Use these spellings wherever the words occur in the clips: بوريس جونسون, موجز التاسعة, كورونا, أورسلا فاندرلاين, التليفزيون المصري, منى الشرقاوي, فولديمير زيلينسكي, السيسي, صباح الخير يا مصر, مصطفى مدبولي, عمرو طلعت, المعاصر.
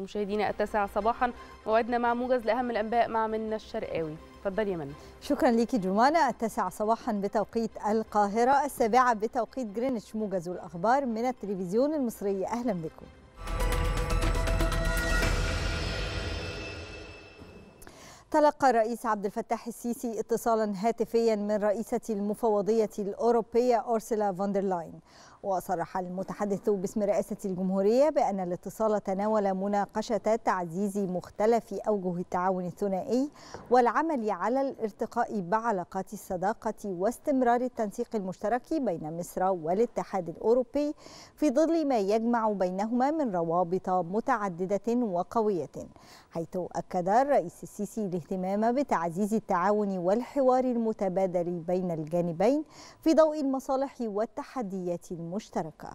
مشاهدينا التاسعة صباحا، موعدنا مع موجز لأهم الأنباء مع منى الشرقاوي. اتفضلي يا منى. شكرا ليكي جمانة. التاسعة صباحا بتوقيت القاهرة، السابعة بتوقيت جرينتش، موجز والأخبار من التلفزيون المصري. أهلا بكم. تلقى الرئيس عبد الفتاح السيسي اتصالا هاتفيا من رئيسة المفوضية الأوروبية أورسلا فاندرلاين، وصرح المتحدث باسم رئاسة الجمهورية بأن الاتصال تناول مناقشة تعزيز مختلف أوجه التعاون الثنائي والعمل على الارتقاء بعلاقات الصداقة واستمرار التنسيق المشترك بين مصر والاتحاد الأوروبي في ظل ما يجمع بينهما من روابط متعددة وقوية، حيث أكد الرئيس السيسي الاهتمام بتعزيز التعاون والحوار المتبادل بين الجانبين في ضوء المصالح والتحديات المشتركة.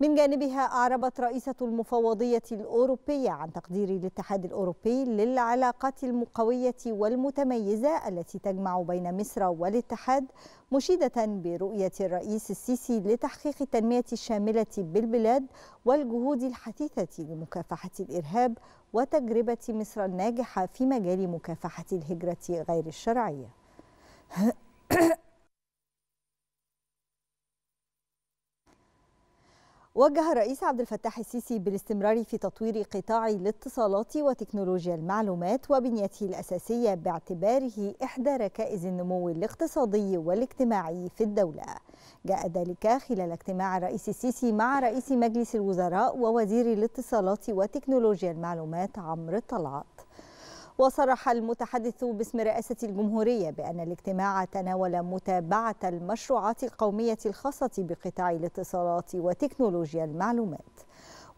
من جانبها أعربت رئيسة المفوضية الأوروبية عن تقدير الاتحاد الأوروبي للعلاقات القوية والمتميزة التي تجمع بين مصر والاتحاد، مشيدة برؤية الرئيس السيسي لتحقيق التنمية الشاملة بالبلاد والجهود الحثيثة لمكافحة الإرهاب وتجربة مصر الناجحة في مجال مكافحة الهجرة غير الشرعية. وجه الرئيس عبد الفتاح السيسي بالاستمرار في تطوير قطاع الاتصالات وتكنولوجيا المعلومات وبنيته الأساسية باعتباره إحدى ركائز النمو الاقتصادي والاجتماعي في الدولة. جاء ذلك خلال اجتماع الرئيس السيسي مع رئيس مجلس الوزراء ووزير الاتصالات وتكنولوجيا المعلومات عمرو طلعت. وصرح المتحدث باسم رئاسة الجمهورية بأن الاجتماع تناول متابعة المشروعات القومية الخاصة بقطاع الاتصالات وتكنولوجيا المعلومات.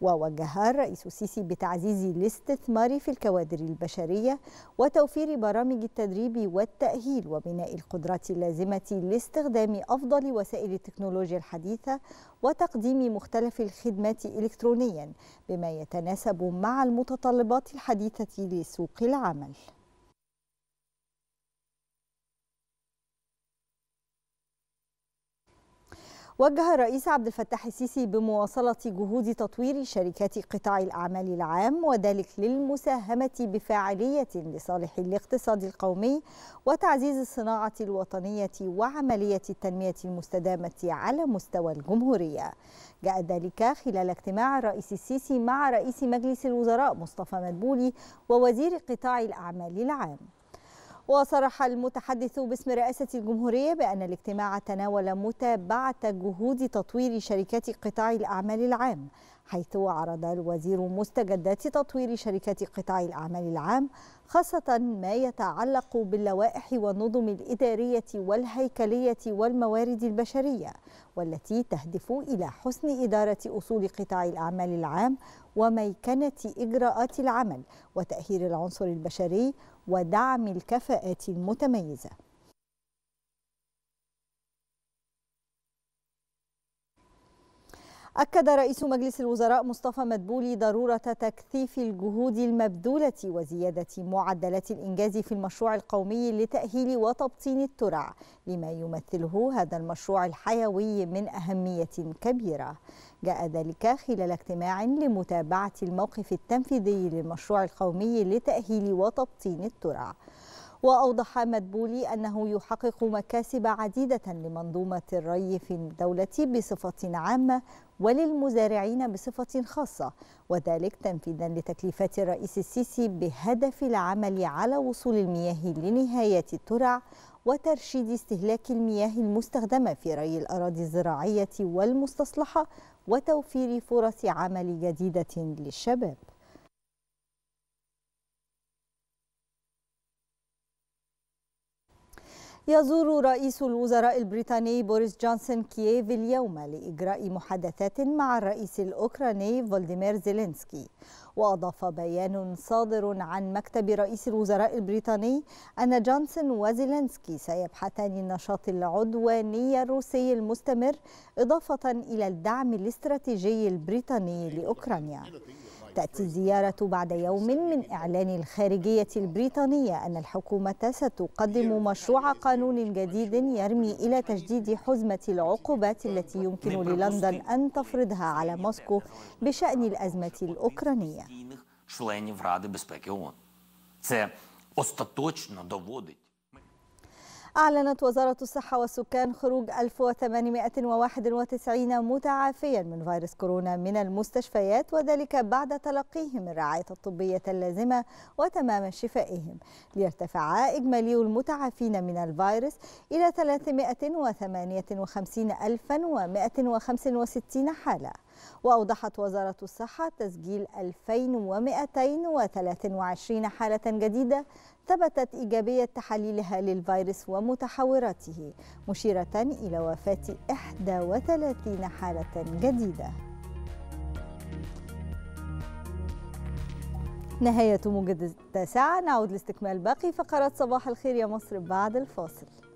ووجه الرئيس السيسي بتعزيز الاستثمار في الكوادر البشرية وتوفير برامج التدريب والتأهيل وبناء القدرات اللازمة لاستخدام أفضل وسائل التكنولوجيا الحديثة وتقديم مختلف الخدمات إلكترونيا بما يتناسب مع المتطلبات الحديثة لسوق العمل. وجه الرئيس عبد الفتاح السيسي بمواصلة جهود تطوير شركات قطاع الأعمال العام، وذلك للمساهمة بفاعلية لصالح الاقتصاد القومي وتعزيز الصناعة الوطنية وعملية التنمية المستدامة على مستوى الجمهورية. جاء ذلك خلال اجتماع الرئيس السيسي مع رئيس مجلس الوزراء مصطفى مدبولي ووزير قطاع الأعمال العام. وصرح المتحدث باسم رئاسة الجمهورية بأن الاجتماع تناول متابعة جهود تطوير شركات قطاع الأعمال العام، حيث عرض الوزير مستجدات تطوير شركات قطاع الأعمال العام، خاصة ما يتعلق باللوائح والنظم الإدارية والهيكلية والموارد البشرية، والتي تهدف إلى حسن إدارة أصول قطاع الأعمال العام وميكنة إجراءات العمل وتأهيل العنصر البشري ودعم الكفاءات المتميزة. أكد رئيس مجلس الوزراء مصطفى مدبولي ضرورة تكثيف الجهود المبذولة وزيادة معدلات الإنجاز في المشروع القومي لتأهيل وتبطين الترع، لما يمثله هذا المشروع الحيوي من أهمية كبيرة. جاء ذلك خلال اجتماع لمتابعة الموقف التنفيذي للمشروع القومي لتأهيل وتبطين الترع. وأوضح مدبولي أنه يحقق مكاسب عديدة لمنظومة الري في الدولة بصفة عامة وللمزارعين بصفة خاصة، وذلك تنفيذا لتكليفات الرئيس السيسي بهدف العمل على وصول المياه لنهاية الترع وترشيد استهلاك المياه المستخدمة في ري الأراضي الزراعية والمستصلحة وتوفير فرص عمل جديدة للشباب. يزور رئيس الوزراء البريطاني بوريس جونسون كييف اليوم لإجراء محادثات مع الرئيس الأوكراني فولديمير زيلينسكي. وأضاف بيان صادر عن مكتب رئيس الوزراء البريطاني أن جونسون وزيلينسكي سيبحثان النشاط العدواني الروسي المستمر، إضافة إلى الدعم الاستراتيجي البريطاني لأوكرانيا. تأتي الزيارة بعد يوم من إعلان الخارجية البريطانية أن الحكومة ستقدم مشروع قانون جديد يرمي إلى تجديد حزمة العقوبات التي يمكن للندن أن تفرضها على موسكو بشأن الأزمة الأوكرانية. членів Ради безпеки ООН. Це остаточно доводить. أعلنت وزارة الصحة والسكان خروج 1891 متعافيا من فيروس كورونا من المستشفيات، وذلك بعد تلقيهم الرعاية الطبية اللازمة وتمام شفائهم، ليرتفع إجمالي المتعافين من الفيروس إلى 358,165 حالة. وأوضحت وزارة الصحة تسجيل 2223 حالة جديدة ثبتت إيجابية تحاليلها للفيروس ومتحوراته، مشيرة إلى وفاة 31 حالة جديدة. نهاية موجز التاسعة، نعود لاستكمال باقي فقرات صباح الخير يا مصر بعد الفاصل.